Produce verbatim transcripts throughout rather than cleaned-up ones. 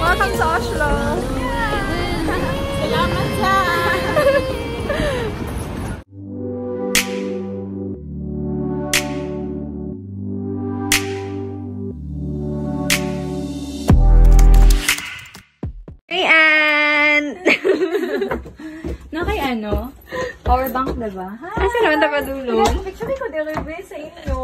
Welcome to Oslo! Salamat sa! Hey, Ann! No, kay ano? Powerbank, diba? Hi! Asa naman dapat dulo? Picture ko delivery sa inyo.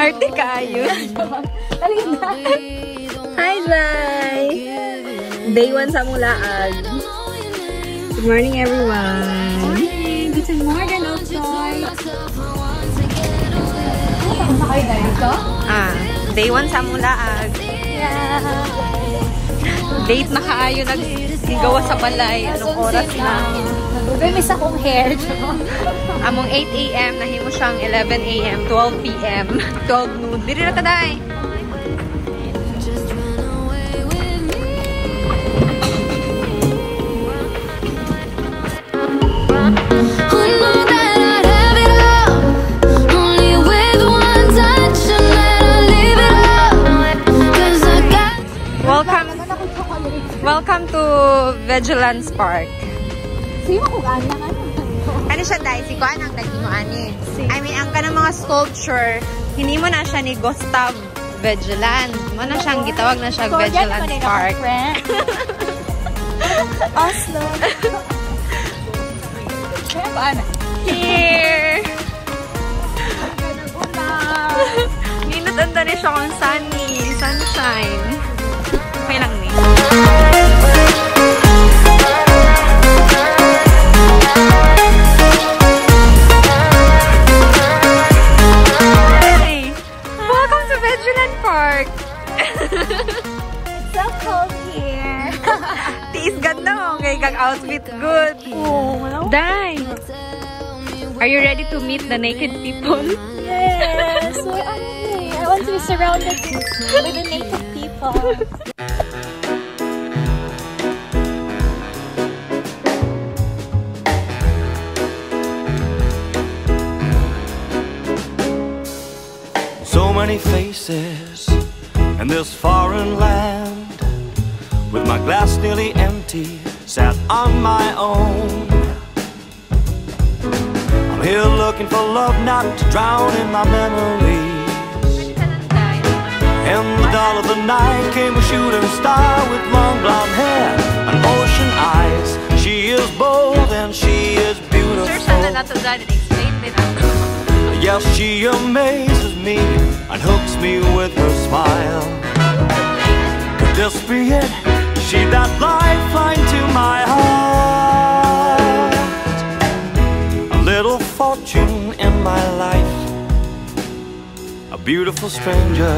Arte kayo. Hi, Zai! Day one sa mulaag. Good morning, everyone. Morning. Good morning, outside. Ah, day one sa mulaag. Yeah. Date na kaayo nagsigawa sa balay. Anong oras na? May miss akong hair. Among eight A M nahimo siyang eleven A M, twelve P M, twelve noon. Diri na taday. Welcome, welcome to Vigilance Park. Siya ko gana nga. Ano siya dahil? Si Kuan ang daging mo ani. I mean, ang kanang mga sculpture, hindi mo na siya ni Gustav Vigilance. Mo na siyang gitawag na siya Vigilance Park. Oslo. Here! Ninutanda ni siya kung sunny, sunshine. Okay lang ni. Outfit good. Oh, Dai, are you ready to meet the naked people? Yes, so I'm I want to be surrounded with the naked people. So many faces in this foreign land, with my glass nearly empty, sat on my own. I'm here looking for love, not to drown in my memories. In the dull of the night came a shooting star with long blonde hair and ocean eyes. She is bold and she is beautiful. Yes, she amazes me and hooks me with her smile. Could this be it? She that lifeline to my heart, a little fortune in my life, a beautiful stranger,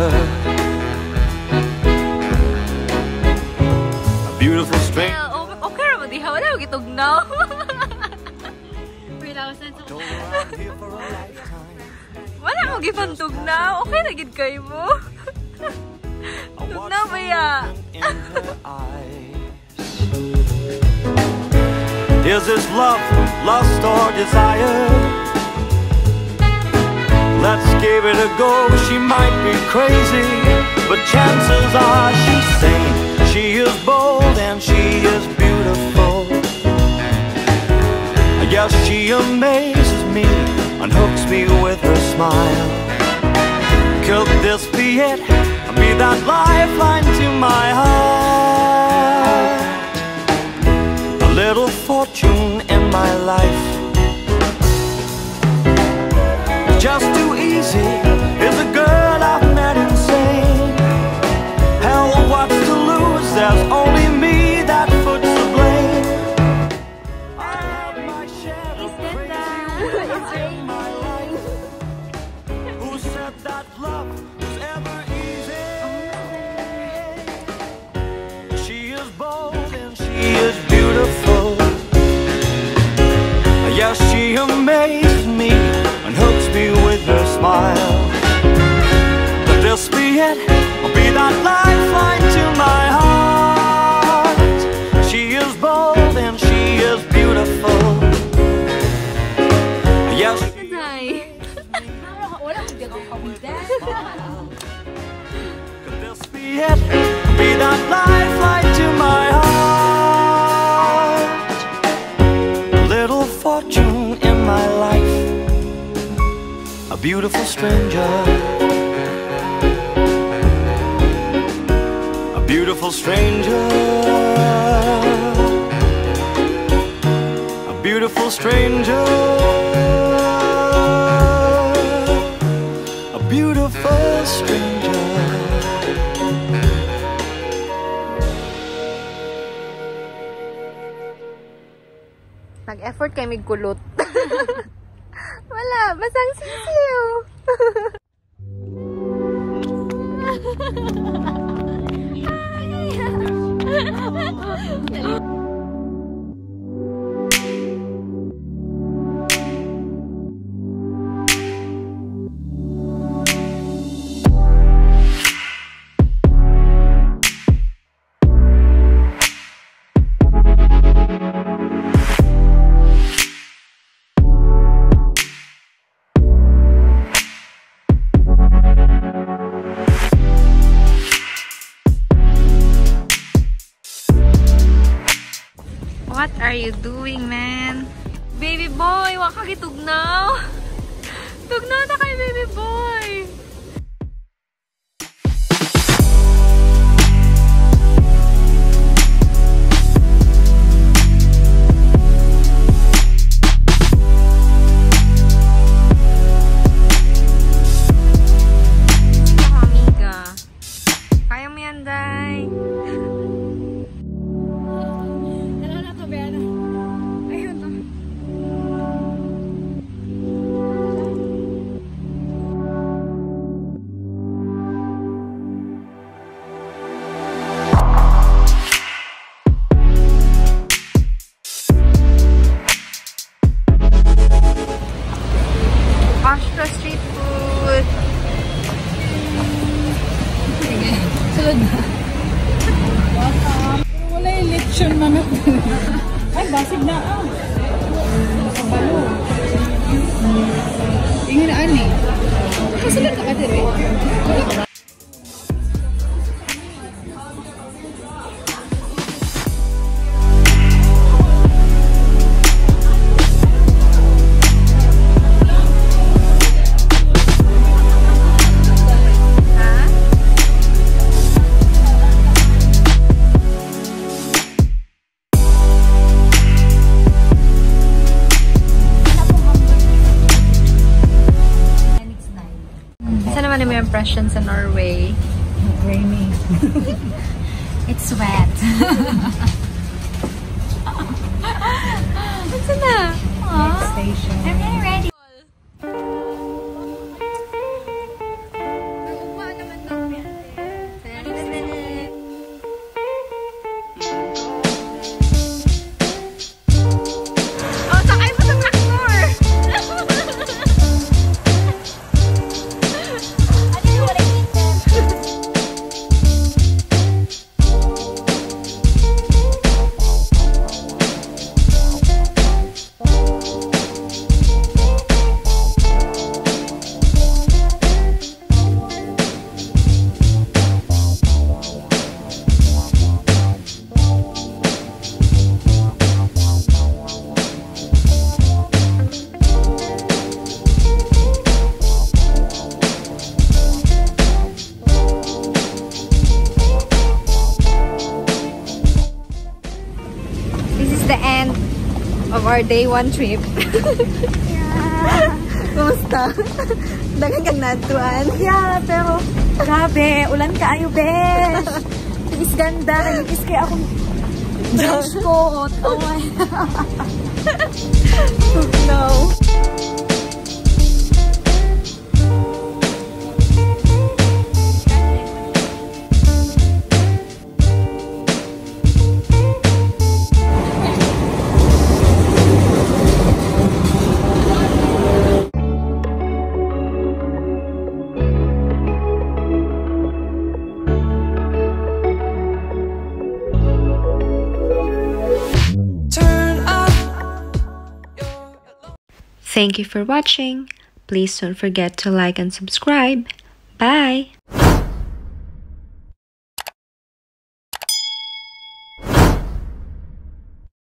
a beautiful stranger. Oh, okay, I'm ready. How are you getting now? Wait, I was here for a lifetime. What am I getting to now? Okay, I get kayo mo. Tugnaw ba ya? Is this love, lust or desire? Let's give it a go. She might be crazy, but chances are she's sane. She is bold and she is beautiful. Yeah, she amazes me, unhooks me with her smile. Could this be it? Be that lifeline to my heart, a little fortune in my life. Just too easy is a girl I've met insane. Hell, what's to lose? There's only me that foot's to blame. I have my share of crazy women in my life. Who said that love was ever easy? She is bold and she is beautiful. Yes, she amazed me and hooks me with her smile. But this be it, I'll be that lifeline to my heart. She is bold and she is beautiful. Yes, she could this be it, I'll be that lifeline to my heart. A little fortune in my life. A beautiful stranger, a beautiful stranger, a beautiful stranger, a beautiful stranger. Nag-effort kami kulot. Wala, basang sisiw. What are you doing, man? Baby boy, wakagi tugnaw. Tugnaw na kay baby boy. Ay, basig na ah. Sa balo. Ingin na ani. Kasalan ka ka dito eh. Impressions in Norway. Rainy. It's wet. What's in that? Next station. I'm getting ready. of our day one trip. Yeah. Kumusta? Dagan kang natuan. Yeah, pero grabe, ulan kaayo, besh. Tigis ganda, nagigis kaya akong besh coat. Oh my God. No. Thank you for watching. Please don't forget to like and subscribe. Bye!